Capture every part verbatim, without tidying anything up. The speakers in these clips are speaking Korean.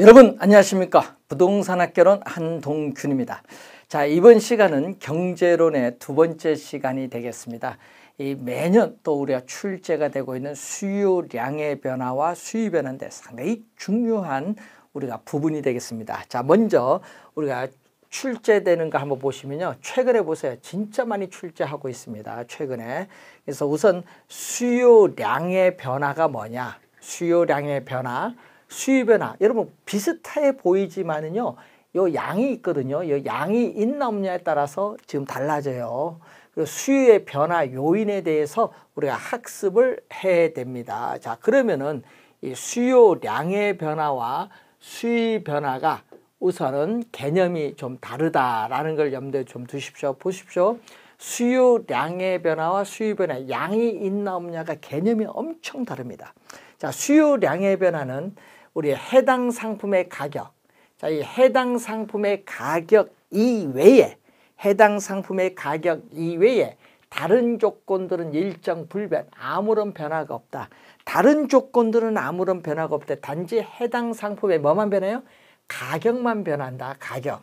여러분 안녕하십니까? 부동산학개론 한동균입니다. 자, 이번 시간은 경제론의 두 번째 시간이 되겠습니다. 이 매년 또 우리가 출제가 되고 있는 수요량의 변화와 수요 변화인데 상당히 중요한 우리가 부분이 되겠습니다. 자, 먼저 우리가 출제되는 거 한번 보시면요, 최근에 보세요. 진짜 많이 출제하고 있습니다. 최근에. 그래서 우선 수요량의 변화가 뭐냐? 수요량의 변화, 수요 변화, 여러분 비슷해 보이지만은요, 요 양이 있거든요. 요 양이 있나 없냐에 따라서 지금 달라져요. 그리고 수요의 변화 요인에 대해서 우리가 학습을 해야 됩니다. 자, 그러면은 이 수요량의 변화와 수요 변화가 우선은 개념이 좀 다르다라는 걸 염두에 좀 두십시오. 보십시오. 수요량의 변화와 수요 변화, 양이 있나 없냐가 개념이 엄청 다릅니다. 자, 수요량의 변화는 우리 해당 상품의 가격, 자, 이 해당 상품의 가격 이외에, 해당 상품의 가격 이외에 다른 조건들은 일정 불변, 아무런 변화가 없다. 다른 조건들은 아무런 변화가 없다. 단지 해당 상품의 뭐만 변해요? 가격만 변한다. 가격.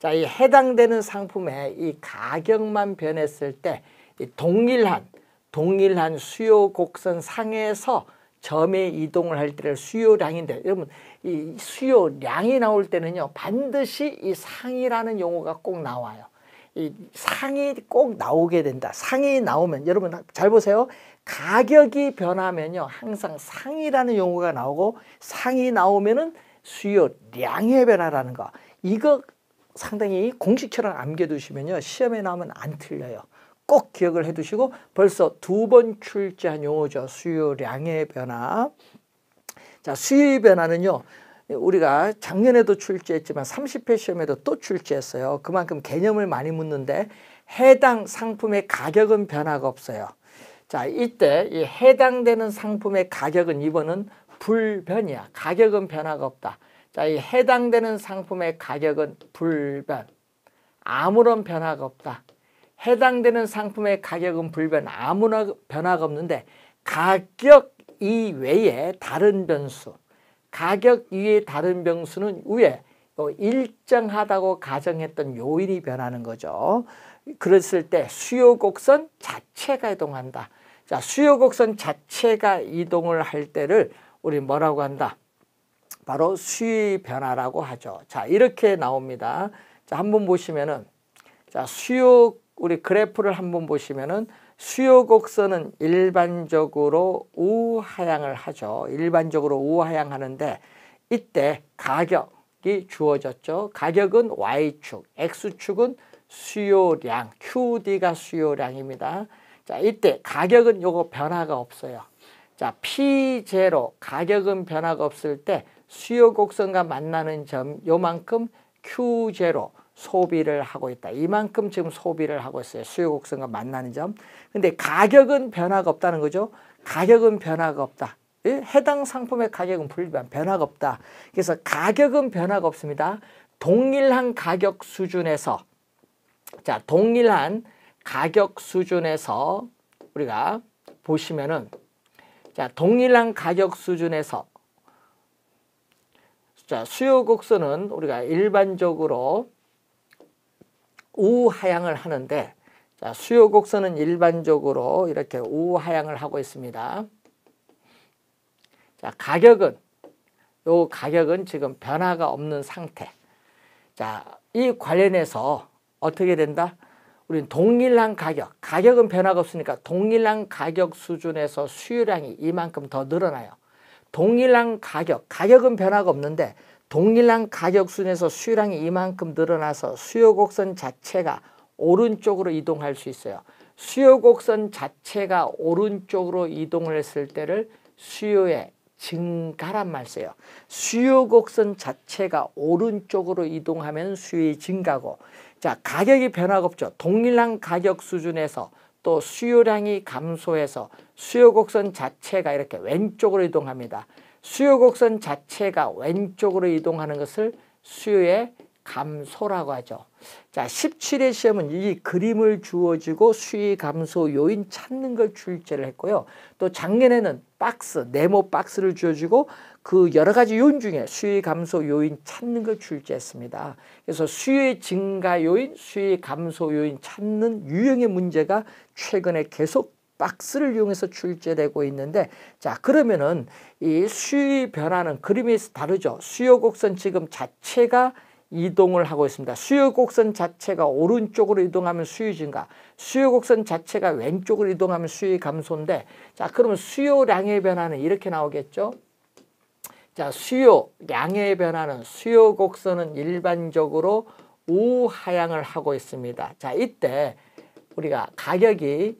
자, 이 해당되는 상품의 이 가격만 변했을 때 이 동일한 동일한 수요 곡선 상에서 점의 이동을 할 때를 수요량인데, 여러분 이 수요량이 나올 때는요 반드시 이 상이라는 용어가 꼭 나와요. 이 상이 꼭 나오게 된다. 상이 나오면 여러분 잘 보세요. 가격이 변하면요 항상 상이라는 용어가 나오고, 상이 나오면은 수요량의 변화라는 거, 이거 상당히 공식처럼 암겨두시면요 시험에 나오면 안 틀려요. 꼭 기억을 해두시고, 벌써 두 번 출제한 용어죠. 수요량의 변화. 자, 수요의 변화는요 우리가 작년에도 출제했지만 삼십 회 시험에도 또 출제했어요. 그만큼 개념을 많이 묻는데, 해당 상품의 가격은 변화가 없어요. 자, 이때 이 해당되는 상품의 가격은 이번은 불변이야. 가격은 변화가 없다. 자, 이 해당되는 상품의 가격은 불변, 아무런 변화가 없다. 해당되는 상품의 가격은 불변, 아무나 변화가 없는데, 가격 이외에 다른 변수, 가격 이외에 다른 변수는 위에 일정하다고 가정했던 요인이 변하는 거죠. 그랬을 때 수요 곡선 자체가 이동한다. 자, 수요 곡선 자체가 이동을 할 때를 우리 뭐라고 한다? 바로 수요 변화라고 하죠. 자, 이렇게 나옵니다. 자, 한번 보시면은, 자, 수요 우리 그래프를 한번 보시면은 수요 곡선은 일반적으로 우하향을 하죠. 일반적으로 우하향하는데, 이때 가격이 주어졌죠. 가격은 Y축, X축은 수요량, 큐디가 수요량입니다. 자, 이때 가격은 요거 변화가 없어요. 자, 피 제로 가격은 변화가 없을 때 수요 곡선과 만나는 점 요만큼 큐 제로 소비를 하고 있다. 이만큼 지금 소비를 하고 있어요. 수요 곡선과 만나는 점. 근데 가격은 변화가 없다는 거죠. 가격은 변화가 없다. 해당 상품의 가격은 불변, 변화가 없다. 그래서 가격은 변화가 없습니다. 동일한 가격 수준에서, 자, 동일한 가격 수준에서 우리가 보시면은, 자, 동일한 가격 수준에서, 자, 수요 곡선은 우리가 일반적으로 우하향을 하는데, 자, 수요 곡선은 일반적으로 이렇게 우하향을 하고 있습니다. 자, 가격은, 요 가격은 지금 변화가 없는 상태. 자, 이 관련해서 어떻게 된다? 우린 동일한 가격, 가격은 변화가 없으니까 동일한 가격 수준에서 수요량이 이만큼 더 늘어나요. 동일한 가격, 가격은 변화가 없는데 동일한 가격 수준에서 수요량이 이만큼 늘어나서 수요 곡선 자체가 오른쪽으로 이동할 수 있어요. 수요 곡선 자체가 오른쪽으로 이동을 했을 때를 수요의 증가란 말 써요. 수요 곡선 자체가 오른쪽으로 이동하면 수요의 증가고, 자, 가격이 변화가 없죠. 동일한 가격 수준에서 또 수요량이 감소해서 수요 곡선 자체가 이렇게 왼쪽으로 이동합니다. 수요 곡선 자체가 왼쪽으로 이동하는 것을 수요의 감소라고 하죠. 자, 십칠 회 시험은 이 그림을 주어지고 수익 감소 요인 찾는 걸 출제를 했고요. 또 작년에는 박스, 네모 박스를 주어지고 그 여러 가지 요인 중에 수익 감소 요인 찾는 걸 출제했습니다. 그래서 수요의 증가 요인, 수익 감소 요인 찾는 유형의 문제가 최근에 계속 박스를 이용해서 출제되고 있는데, 자, 그러면은 이 수요의 변화는 그림에 다르죠. 수요 곡선 지금 자체가 이동을 하고 있습니다. 수요 곡선 자체가 오른쪽으로 이동하면 수요 증가, 수요 곡선 자체가 왼쪽으로 이동하면 수요 감소인데, 자, 그러면 수요량의 변화는 이렇게 나오겠죠. 자, 수요량의 변화는 수요 곡선은 일반적으로 우하향을 하고 있습니다. 자, 이때 우리가 가격이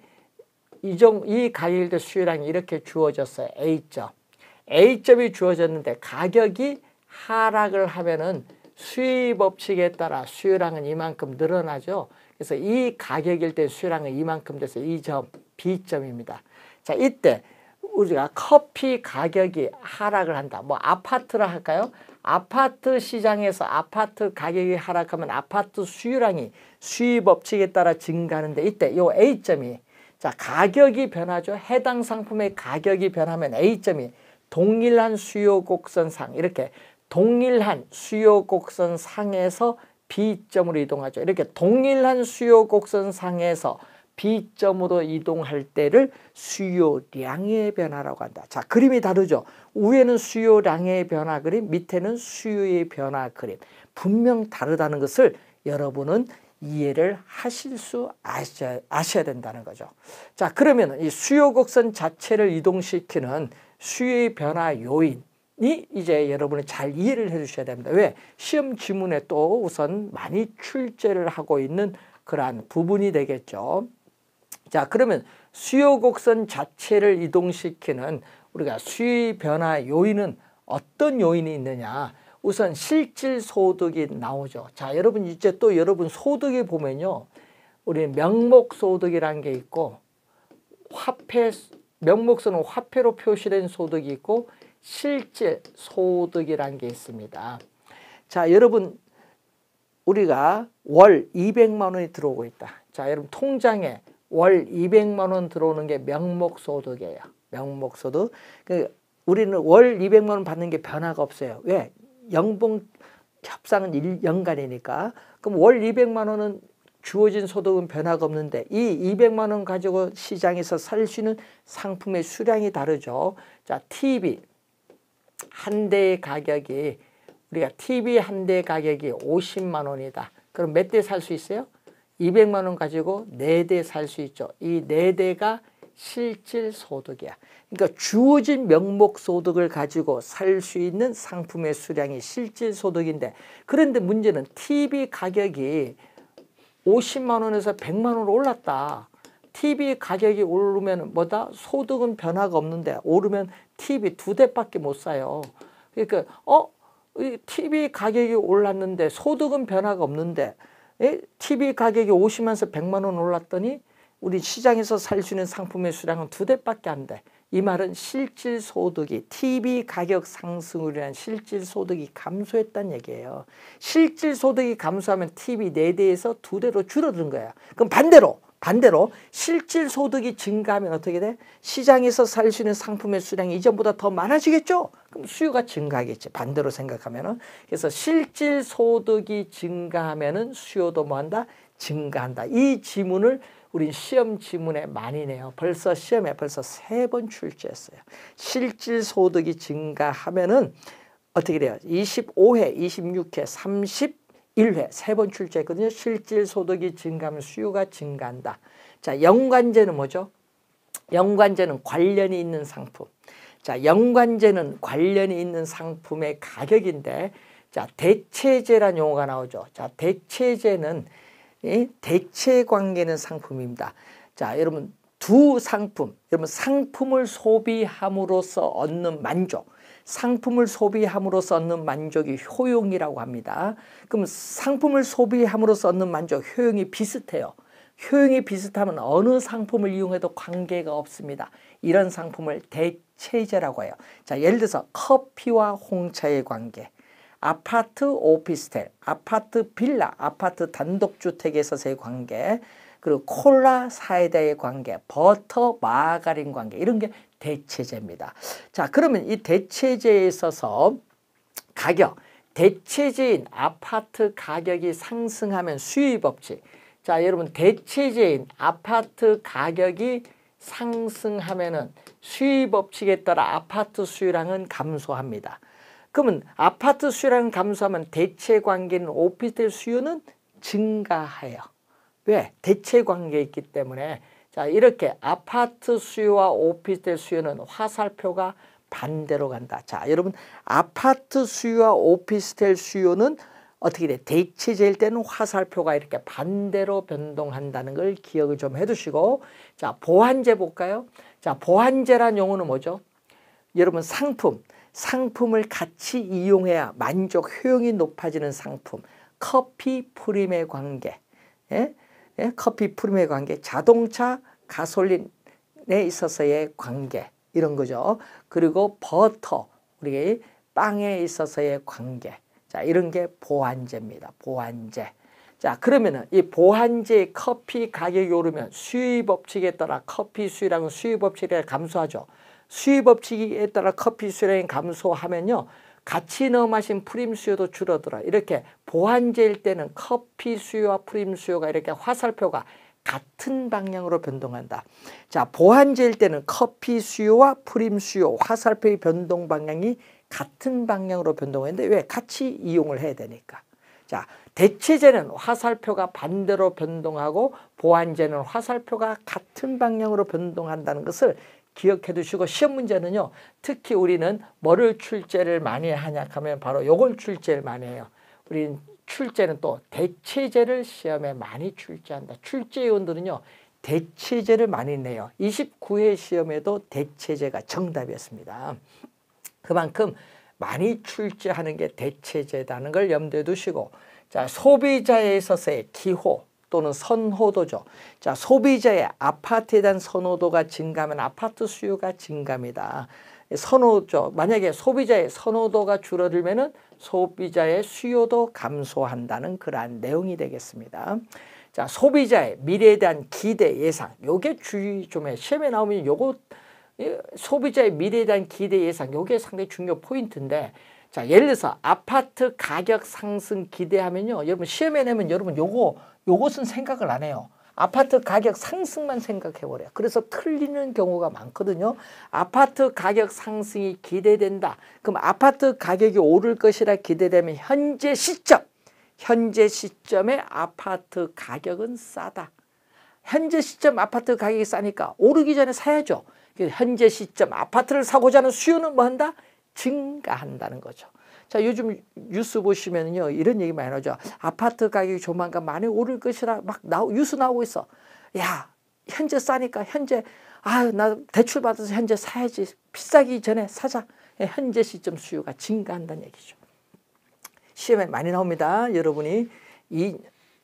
이, 정, 이 가격일 때 수요량이 이렇게 주어졌어요. A점. A점이 주어졌는데 가격이 하락을 하면은 수요 법칙에 따라 수요량은 이만큼 늘어나죠. 그래서 이 가격일 때 수요량은 이만큼 돼서 이 점, B점입니다. 자, 이때 우리가 커피 가격이 하락을 한다. 뭐 아파트라 할까요? 아파트 시장에서 아파트 가격이 하락하면 아파트 수요량이 수요 법칙에 따라 증가하는데, 이때 요 A점이, 자, 가격이 변하죠. 해당 상품의 가격이 변하면 A점이 동일한 수요 곡선상, 이렇게 동일한 수요 곡선 상에서 B점으로 이동하죠. 이렇게 동일한 수요 곡선 상에서 B점으로 이동할 때를 수요량의 변화라고 한다. 자, 그림이 다르죠. 위에는 수요량의 변화 그림, 밑에는 수요의 변화 그림. 분명 다르다는 것을 여러분은 이해를 하실 수 아셔야, 아셔야 된다는 거죠. 자, 그러면 이 수요 곡선 자체를 이동시키는 수요의 변화 요인, 이 이제 여러분이 잘 이해를 해 주셔야 됩니다. 왜? 시험 지문에 또 우선 많이 출제를 하고 있는 그러한 부분이 되겠죠. 자, 그러면 수요 곡선 자체를 이동시키는 우리가 수요 변화 요인은 어떤 요인이 있느냐? 우선 실질 소득이 나오죠. 자, 여러분 이제 또 여러분 소득에 보면요, 우리 명목 소득이라는 게 있고, 화폐 명목서는 화폐로 표시된 소득이 있고, 실질 소득이란 게 있습니다. 자, 여러분 우리가 월 이백만 원이 들어오고 있다. 자, 여러분 통장에 월 이백만 원 들어오는 게 명목 소득이에요. 명목 소득. 그 우리는 월 이백만 원 받는 게 변화가 없어요. 왜? 연봉 협상은 연간이니까. 그럼 월 이백만 원은 주어진 소득은 변화가 없는데, 이 이백만 원 가지고 시장에서 살 수 있는 상품의 수량이 다르죠. 자, 티비 한 대의 가격이, 우리가 티비 한 대의 가격이 오십만 원이다. 그럼 몇 대 살 수 있어요? 이백만 원 가지고 네 대 살 수 있죠. 이 네 대가 실질 소득이야. 그러니까 주어진 명목 소득을 가지고 살 수 있는 상품의 수량이 실질 소득인데, 그런데 문제는 티비 가격이 오십만 원에서 백만 원으로 올랐다. 티비 가격이 오르면 뭐다? 소득은 변화가 없는데 오르면 티비 두 대밖에 못 사요. 그러니까 어? 티비 가격이 올랐는데 소득은 변화가 없는데, 에? 티비 가격이 오십만에서 백만 원 올랐더니 우리 시장에서 살 수 있는 상품의 수량은 두 대밖에 안 돼. 이 말은 실질 소득이, 티비 가격 상승으로 인한 실질 소득이 감소했다는 얘기예요. 실질 소득이 감소하면 티비 네 대에서 두 대로 줄어든 거야. 그럼 반대로 반대로 실질 소득이 증가하면 어떻게 돼? 시장에서 살 수 있는 상품의 수량이 이전보다 더 많아지겠죠? 그럼 수요가 증가하겠지. 반대로 생각하면은. 그래서 실질 소득이 증가하면은 수요도 뭐한다? 증가한다. 이 지문을 우린 시험 지문에 많이 내요. 벌써 시험에 벌써 세 번 출제했어요. 실질 소득이 증가하면은 어떻게 돼요? 이십오 회, 이십육 회, 삼십 회, 일 회 세 번 출제했거든요. 실질 소득이 증가하면 수요가 증가한다. 자, 연관제는 뭐죠? 연관제는 관련이 있는 상품. 자, 연관제는 관련이 있는 상품의 가격인데, 자, 대체제란 용어가 나오죠. 자, 대체제는 예, 대체 관계는 상품입니다. 자, 여러분 두 상품, 여러분 상품을 소비함으로써 얻는 만족. 상품을 소비함으로써 얻는 만족이 효용이라고 합니다. 그럼 상품을 소비함으로써 얻는 만족, 효용이 비슷해요. 효용이 비슷하면 어느 상품을 이용해도 관계가 없습니다. 이런 상품을 대체제라고 해요. 자, 예를 들어서 커피와 홍차의 관계, 아파트 오피스텔, 아파트 빌라, 아파트 단독주택에서의 관계, 그리고 콜라 사이다의 관계, 버터 마가린 관계, 이런 게 대체제입니다. 자, 그러면 이 대체제에 있어서 가격, 대체제인 아파트 가격이 상승하면 수입업체. 자, 여러분, 대체제인 아파트 가격이 상승하면은 수입업칙에 따라 아파트 수요량은 감소합니다. 그러면 아파트 수요량은 감소하면 대체 관계는 오피스텔 수요는 증가해요. 왜? 대체 관계에 있기 때문에. 자, 이렇게 아파트 수요와 오피스텔 수요는 화살표가 반대로 간다. 자, 여러분, 아파트 수요와 오피스텔 수요는 어떻게 돼? 대체제일 때는 화살표가 이렇게 반대로 변동한다는 걸 기억을 좀 해두시고, 자, 보완제 볼까요? 자, 보완제란 용어는 뭐죠? 여러분, 상품, 상품을 같이 이용해야 만족 효용이 높아지는 상품, 커피 프림의 관계, 예? 예? 커피 프림의 관계, 자동차, 가솔린에 있어서의 관계, 이런 거죠. 그리고 버터, 우리 빵에 있어서의 관계. 자, 이런 게 보완제입니다. 보완제. 자, 그러면은 이 보완제의 커피 가격이 오르면 수입 법칙에 따라 커피 수요량은 수입 법칙에 감소하죠. 수입 법칙에 따라 커피 수요량이 감소하면요, 같이 넣어 마신 프림 수요도 줄어들어. 이렇게 보완제일 때는 커피 수요와 프림 수요가 이렇게 화살표가 같은 방향으로 변동한다. 자, 보완제일 때는 커피 수요와 프림 수요 화살표의 변동 방향이 같은 방향으로 변동했는데, 왜? 같이 이용을 해야 되니까. 자, 대체제는 화살표가 반대로 변동하고 보완제는 화살표가 같은 방향으로 변동한다는 것을 기억해 두시고, 시험 문제는요, 특히 우리는 뭐를 출제를 많이 하냐 하면 바로 요걸 출제를 많이 해요. 우린 출제는 또 대체제를 시험에 많이 출제한다. 출제위원들은요, 대체제를 많이 내요. 이십구 회 시험에도 대체제가 정답이었습니다. 그만큼 많이 출제하는 게 대체제라는 걸 염두에 두시고, 자, 소비자에 있어서의 기호 또는 선호도죠. 자, 소비자의 아파트에 대한 선호도가 증가하면 아파트 수요가 증가합니다. 선호죠. 만약에 소비자의 선호도가 줄어들면은 소비자의 수요도 감소한다는 그러한 내용이 되겠습니다. 자, 소비자의 미래에 대한 기대 예상, 요게 주의 좀 해. 시험에 나오면 요거, 소비자의 미래에 대한 기대 예상, 요게 상당히 중요 포인트인데, 자, 예를 들어서 아파트 가격 상승 기대하면요, 여러분 시험에 내면 여러분 요거, 요것은 생각을 안 해요. 아파트 가격 상승만 생각해버려요. 그래서 틀리는 경우가 많거든요. 아파트 가격 상승이 기대된다. 그럼 아파트 가격이 오를 것이라 기대되면 현재 시점, 현재 시점에 아파트 가격은 싸다. 현재 시점 아파트 가격이 싸니까 오르기 전에 사야죠. 현재 시점 아파트를 사고자 하는 수요는 뭐 한다? 증가한다는 거죠. 자, 요즘 뉴스 보시면요, 이런 얘기 많이 나오죠. 아파트 가격이 조만간 많이 오를 것이라 막 나오, 뉴스 나오고 있어. 야, 현재 싸니까 현재, 아유, 나 대출 받아서 현재 사야지. 비싸기 전에 사자. 현재 시점 수요가 증가한다는 얘기죠. 시험에 많이 나옵니다. 여러분이 이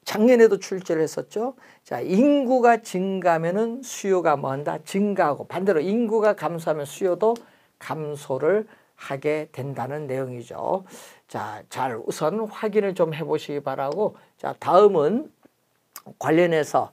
작년에도 출제를 했었죠. 자, 인구가 증가하면은 수요가 뭐한다? 증가하고, 반대로 인구가 감소하면 수요도 감소를 하게 된다는 내용이죠. 자, 잘 우선 확인을 좀 해보시기 바라고, 자, 다음은 관련해서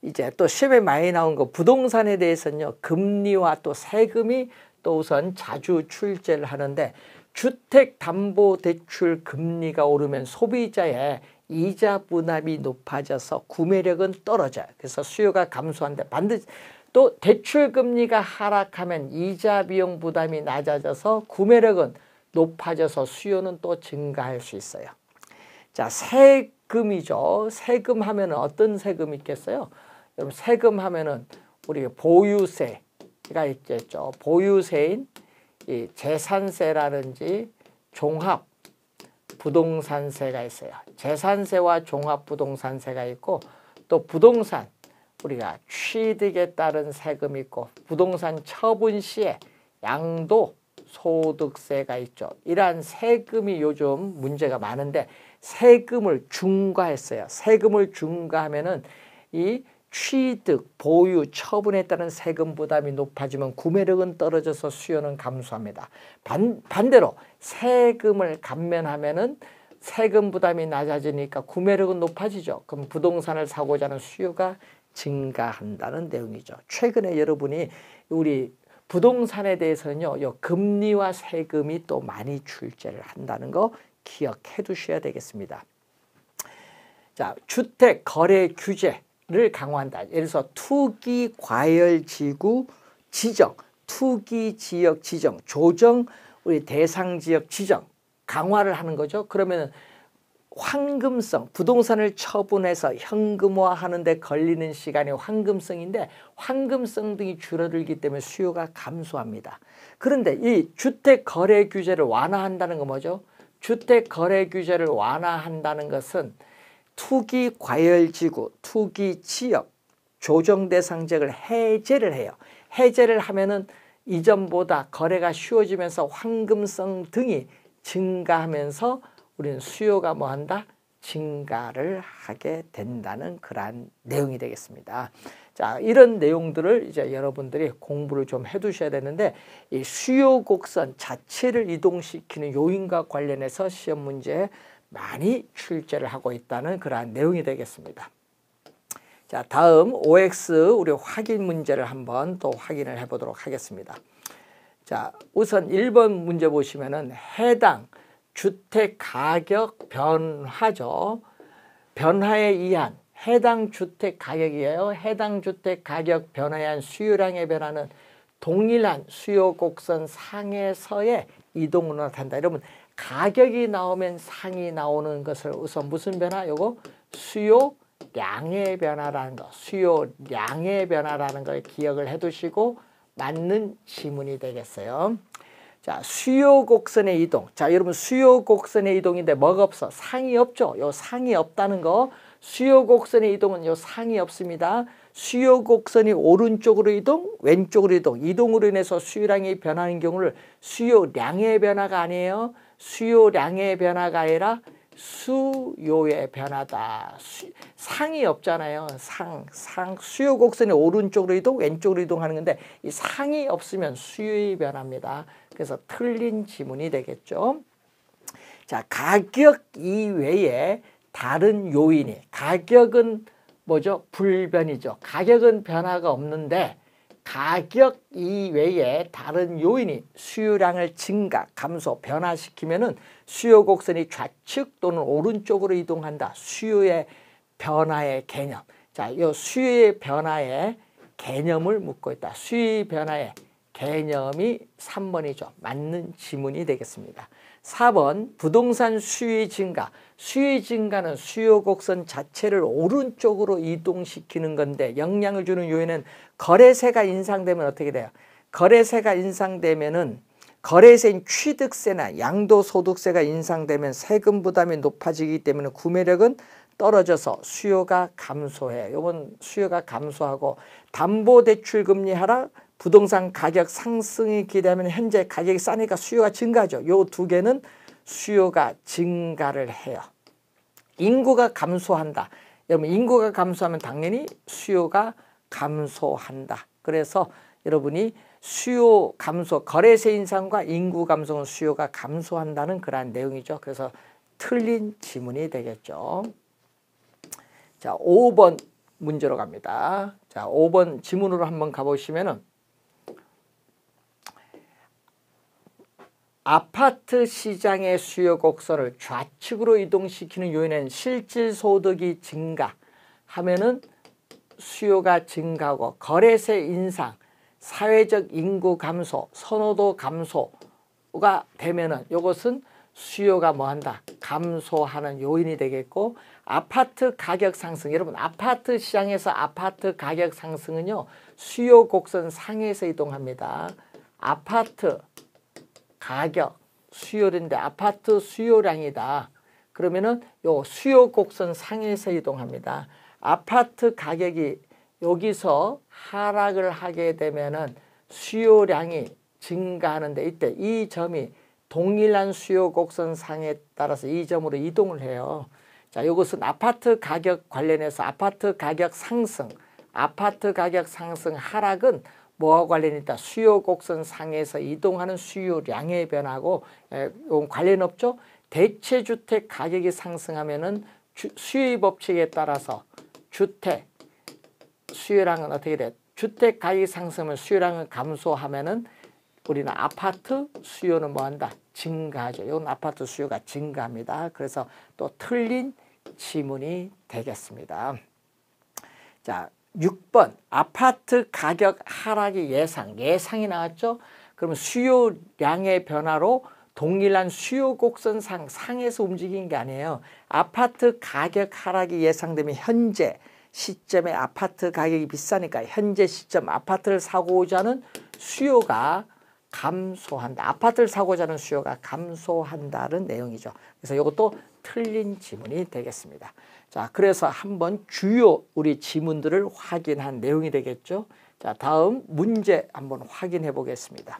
이제 또 시험에 많이 나온 거 부동산에 대해서는요, 금리와 또 세금이 또 우선 자주 출제를 하는데, 주택담보대출 금리가 오르면 소비자의 이자 부담이 높아져서 구매력은 떨어져요. 그래서 수요가 감소한데, 반드시 또 대출 금리가 하락하면 이자 비용 부담이 낮아져서 구매력은 높아져서 수요는 또 증가할 수 있어요. 자, 세금이죠. 세금 하면은 어떤 세금이 있겠어요? 여러분, 세금 하면은 우리 보유세가 있겠죠. 보유세인 이 재산세라든지 종합 부동산세가 있어요. 재산세와 종합 부동산세가 있고, 또 부동산 우리가 취득에 따른 세금이 있고, 부동산 처분 시에 양도 소득세가 있죠. 이러한 세금이 요즘 문제가 많은데, 세금을 중과했어요. 세금을 중과하면은 이 취득, 보유, 처분에 따른 세금 부담이 높아지면 구매력은 떨어져서 수요는 감소합니다. 반, 반대로 세금을 감면하면은 세금 부담이 낮아지니까 구매력은 높아지죠. 그럼 부동산을 사고자 하는 수요가 증가한다는 내용이죠. 최근에 여러분이 우리 부동산에 대해서는요, 요 금리와 세금이 또 많이 출제를 한다는 거 기억해 두셔야 되겠습니다. 자, 주택 거래 규제를 강화한다. 예를 들어서 투기 과열 지구 지정, 투기 지역 지정, 조정, 우리 대상 지역 지정 강화를 하는 거죠. 그러면 황금성, 부동산을 처분해서 현금화하는 데 걸리는 시간이 황금성인데 황금성 등이 줄어들기 때문에 수요가 감소합니다. 그런데 이 주택 거래 규제를 완화한다는 건 뭐죠? 주택 거래 규제를 완화한다는 것은 투기 과열 지구, 투기 지역, 조정 대상 지역을 해제를 해요. 해제를 하면은 이전보다 거래가 쉬워지면서 황금성 등이 증가하면서 우리는 수요가 뭐한다? 증가를 하게 된다는 그러한 내용이 되겠습니다. 자, 이런 내용들을 이제 여러분들이 공부를 좀 해두셔야 되는데, 이 수요 곡선 자체를 이동시키는 요인과 관련해서 시험 문제에 많이 출제를 하고 있다는 그러한 내용이 되겠습니다. 자, 다음 오엑스 우리 확인 문제를 한번 또 확인을 해보도록 하겠습니다. 자, 우선 일 번 문제 보시면은 해당 주택 가격 변화죠. 변화에 의한 해당 주택 가격이에요. 해당 주택 가격 변화에 의한 수요량의 변화는 동일한 수요 곡선 상에서의 이동으로 나타난다. 여러분, 가격이 나오면 상이 나오는 것을 우선 무슨 변화? 요거 수요량의 변화라는 거. 수요량의 변화라는 걸 기억을 해 두시고 맞는 지문이 되겠어요. 자, 수요 곡선의 이동. 자, 여러분 수요 곡선의 이동인데 뭐가 없어? 상이 없죠. 요 상이 없다는 거. 수요 곡선의 이동은 요 상이 없습니다. 수요 곡선이 오른쪽으로 이동, 왼쪽으로 이동, 이동으로 인해서 수요량이 변하는 경우를 수요량의 변화가 아니에요. 수요량의 변화가 아니라 수요의 변화다. 수, 상이 없잖아요. 상, 상. 수요 곡선이 오른쪽으로 이동, 왼쪽으로 이동하는 건데 이 상이 없으면 수요의 변화입니다. 그래서 틀린 지문이 되겠죠. 자, 가격 이외에 다른 요인이, 가격은 뭐죠? 불변이죠. 가격은 변화가 없는데 가격 이외에 다른 요인이 수요량을 증가, 감소, 변화시키면은 수요 곡선이 좌측 또는 오른쪽으로 이동한다. 수요의 변화의 개념. 자, 이 수요의 변화의 개념을 묻고 있다. 수요의 변화의 개념이 삼 번이죠. 맞는 지문이 되겠습니다. 사 번 부동산 수요의 증가. 수요의 증가는 수요 곡선 자체를 오른쪽으로 이동시키는 건데 영향을 주는 요인은 거래세가 인상되면 어떻게 돼요? 거래세가 인상되면은 거래세인 취득세나 양도소득세가 인상되면 세금 부담이 높아지기 때문에 구매력은 떨어져서 수요가 감소해요. 요번 수요가 감소하고 담보대출금리 하락, 부동산 가격 상승이 기대하면 현재 가격이 싸니까 수요가 증가하죠. 요 두 개는 수요가 증가를 해요. 인구가 감소한다. 여러분 인구가 감소하면 당연히 수요가 감소한다. 그래서 여러분이 수요 감소, 거래세 인상과 인구 감소는 수요가 감소한다는 그러한 내용이죠. 그래서 틀린 지문이 되겠죠. 자, 오 번 문제로 갑니다. 자, 오 번 지문으로 한번 가보시면은 아파트 시장의 수요 곡선을 좌측으로 이동시키는 요인은 실질 소득이 증가하면은 수요가 증가하고 거래세 인상, 사회적 인구 감소, 선호도 감소가 되면은 이것은 수요가 뭐한다? 감소하는 요인이 되겠고, 아파트 가격 상승, 여러분 아파트 시장에서 아파트 가격 상승은요 수요 곡선 상에서 이동합니다. 아파트 가격 수요인데 아파트 수요량이다. 그러면은 요 수요 곡선 상에서 이동합니다. 아파트 가격이 여기서 하락을 하게 되면은 수요량이 증가하는데 이때 이 점이 동일한 수요 곡선 상에 따라서 이 점으로 이동을 해요. 자, 이것은 아파트 가격 관련해서 아파트 가격 상승, 아파트 가격 상승 하락은 뭐와 관련이 있다? 수요 곡선 상에서 이동하는 수요량의 변화하고 관련 없죠? 대체주택 가격이 상승하면은 수요의 법칙에 따라서 주택 수요량은 어떻게 돼? 주택 가격이 상승하면 수요량은 감소하면은 우리는 아파트 수요는 뭐한다? 증가하죠. 이건 아파트 수요가 증가합니다. 그래서 또 틀린 지문이 되겠습니다. 자, 육 번 아파트 가격 하락이 예상, 예상이 나왔죠. 그럼 수요량의 변화로 동일한 수요 곡선상 상에서 움직인 게 아니에요. 아파트 가격 하락이 예상되면 현재 시점에 아파트 가격이 비싸니까 현재 시점 아파트를 사고자 하는 수요가 감소한다. 아파트를 사고자 하는 수요가 감소한다는 내용이죠. 그래서 이것도 틀린 지문이 되겠습니다. 자, 그래서 한번 주요 우리 지문들을 확인한 내용이 되겠죠. 자, 다음 문제 한번 확인해 보겠습니다.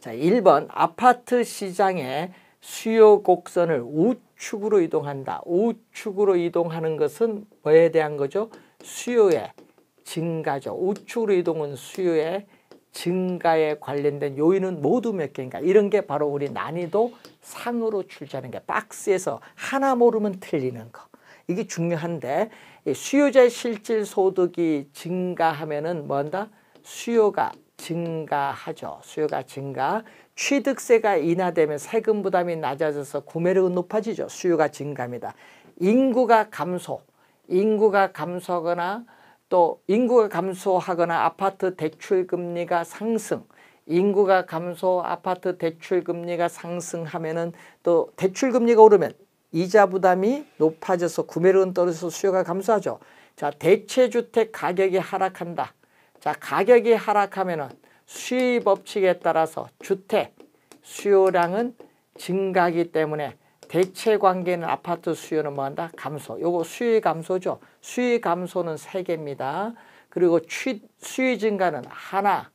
자, 일 번 아파트 시장의 수요 곡선을 우측으로 이동한다. 우측으로 이동하는 것은 뭐에 대한 거죠? 수요의 증가죠. 우측으로 이동은 수요의 증가에 관련된 요인은 모두 몇 개인가? 이런 게 바로 우리 난이도 상으로 출제하는 게 박스에서 하나 모르면 틀리는 거. 이게 중요한데 수요자의 실질 소득이 증가하면은 뭔다? 수요가 증가하죠. 수요가 증가. 취득세가 인하되면 세금 부담이 낮아져서 구매력은 높아지죠. 수요가 증가입니다. 인구가 감소. 인구가 감소하거나 또 인구가 감소하거나 아파트 대출 금리가 상승. 인구가 감소, 아파트 대출 금리가 상승하면은 또 대출 금리가 오르면 이자 부담이 높아져서 구매력은 떨어져서 수요가 감소하죠. 자, 대체 주택 가격이 하락한다. 자, 가격이 하락하면은 수요 법칙에 따라서 주택 수요량은 증가하기 때문에 대체 관계는 아파트 수요는 뭐한다? 감소. 요거 수요 감소죠. 수요 감소는 세 개입니다. 그리고 취, 수요 증가는 하나,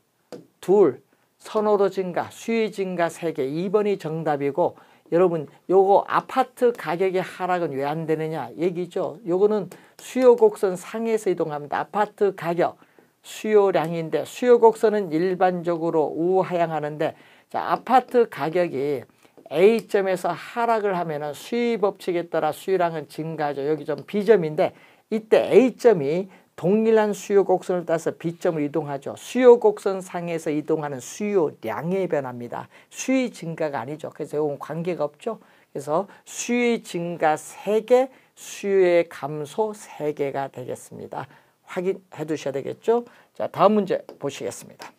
둘, 선호도 증가, 수요 증가 세 개. 이 번이 정답이고 여러분 요거 아파트 가격의 하락은 왜 안 되느냐 얘기죠. 요거는 수요 곡선 상에서 이동합니다. 아파트 가격 수요량인데 수요 곡선은 일반적으로 우하향하는데 자, 아파트 가격이 A점에서 하락을 하면은 수요 법칙에 따라 수요량은 증가하죠. 여기 좀 B점인데 이때 A점이 동일한 수요 곡선을 따라서 B점을 이동하죠. 수요 곡선 상에서 이동하는 수요량의 변화입니다. 수요 증가가 아니죠. 그래서 이건 관계가 없죠. 그래서 수요 증가 세 개, 수요의 감소 세 개가 되겠습니다. 확인해 두셔야 되겠죠. 자, 다음 문제 보시겠습니다.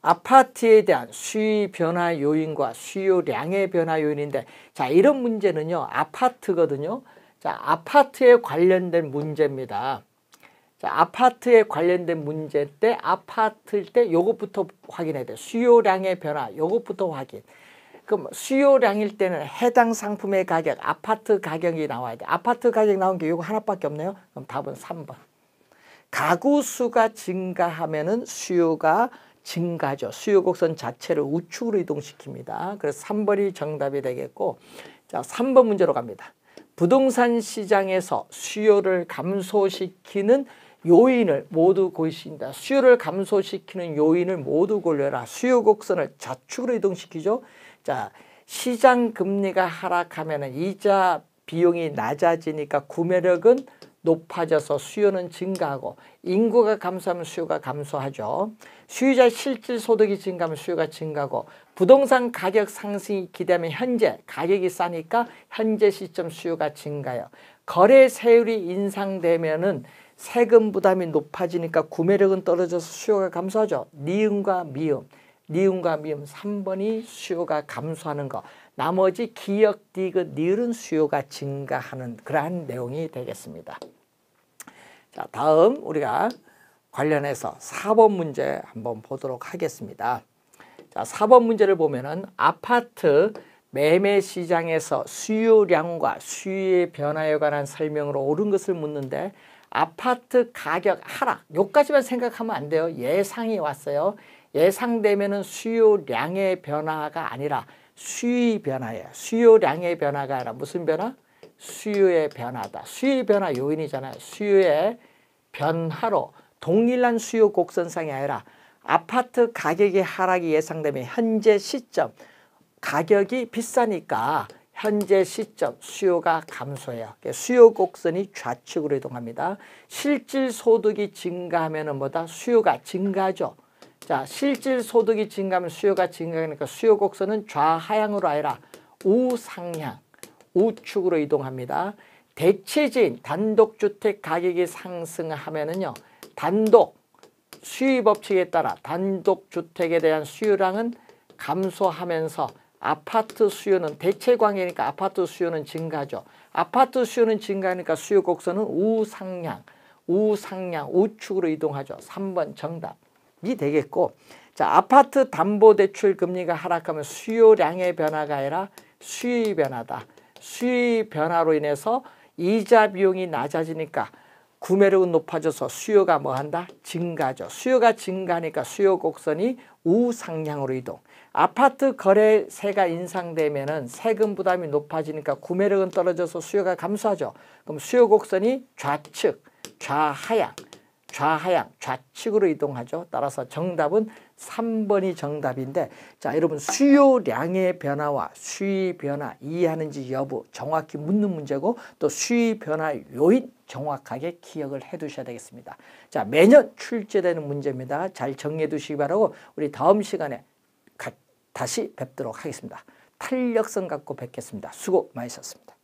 아파트에 대한 수요 변화 요인과 수요량의 변화 요인인데 자, 이런 문제는요. 아파트거든요. 자, 아파트에 관련된 문제입니다. 자, 아파트에 관련된 문제 때 아파트일 때 요것부터 확인해야 돼요. 수요량의 변화 요것부터 확인. 그럼 수요량일 때는 해당 상품의 가격, 아파트 가격이 나와야 돼. 아파트 가격 나온 게 요거 하나밖에 없네요. 그럼 답은 삼 번. 가구 수가 증가하면은 수요가 증가죠. 수요 곡선 자체를 우측으로 이동시킵니다. 그래서 삼 번이 정답이 되겠고 자, 삼 번 문제로 갑니다. 부동산 시장에서 수요를 감소시키는 요인을 모두 고르신다. 수요를 감소시키는 요인을 모두 골라라. 수요 곡선을 좌측으로 이동시키죠. 자, 시장 금리가 하락하면 이자 비용이 낮아지니까 구매력은 높아져서 수요는 증가하고 인구가 감소하면 수요가 감소하죠. 수요자의 실질 소득이 증가하면 수요가 증가하고 부동산 가격 상승이 기대하면 현재 가격이 싸니까 현재 시점 수요가 증가해요. 거래 세율이 인상되면은 세금 부담이 높아지니까 구매력은 떨어져서 수요가 감소하죠. 니은과 미음. 니은과 미음 삼 번이 수요가 감소하는 거. 나머지 기역, 디귿, 니을은 수요가 증가하는 그러한 내용이 되겠습니다. 자, 다음 우리가 관련해서 사 번 문제 한번 보도록 하겠습니다. 자, 사 번 문제를 보면은 아파트 매매 시장에서 수요량과 수요의 변화에 관한 설명으로 옳은 것을 묻는데 아파트 가격 하락, 여기까지만 생각하면 안 돼요. 예상이 왔어요. 예상되면은 수요량의 변화가 아니라 수요 변화예요. 수요량의 변화가 아니라 무슨 변화? 수요의 변화다. 수요의 변화 요인이잖아요. 수요의 변화로 동일한 수요 곡선상이 아니라 아파트 가격의 하락이 예상되면 현재 시점 가격이 비싸니까 현재 시점 수요가 감소해요. 수요 곡선이 좌측으로 이동합니다. 실질 소득이 증가하면은 뭐다? 수요가 증가하죠. 자, 실질 소득이 증가하면 수요가 증가하니까 수요 곡선은 좌하향으로 아니라 우상향, 우측으로 이동합니다. 대체지인 단독주택 가격이 상승하면은요, 단독 수입 법칙에 따라 단독주택에 대한 수요량은 감소하면서 아파트 수요는 대체 관계니까 아파트 수요는 증가하죠. 아파트 수요는 증가하니까 수요 곡선은 우상향, 우상향, 우측으로 이동하죠. 삼 번 정답이 되겠고, 자, 아파트 담보대출 금리가 하락하면 수요량의 변화가 아니라 수요의 변화다. 수요의 변화로 인해서 이자 비용이 낮아지니까 구매력은 높아져서 수요가 뭐한다? 증가하죠. 수요가 증가하니까 수요 곡선이 우상향으로 이동. 아파트 거래세가 인상되면은 세금 부담이 높아지니까 구매력은 떨어져서 수요가 감소하죠. 그럼 수요 곡선이 좌측, 좌하향, 좌하향, 좌측으로 이동하죠. 따라서 정답은 삼 번이 정답인데, 자, 여러분 수요량의 변화와 수요 변화 이해하는지 여부 정확히 묻는 문제고, 또 수요 변화 요인 정확하게 기억을 해 두셔야 되겠습니다. 자, 매년 출제되는 문제입니다. 잘 정리해 두시기 바라고, 우리 다음 시간에 가, 다시 뵙도록 하겠습니다. 탄력성 갖고 뵙겠습니다. 수고 많으셨습니다.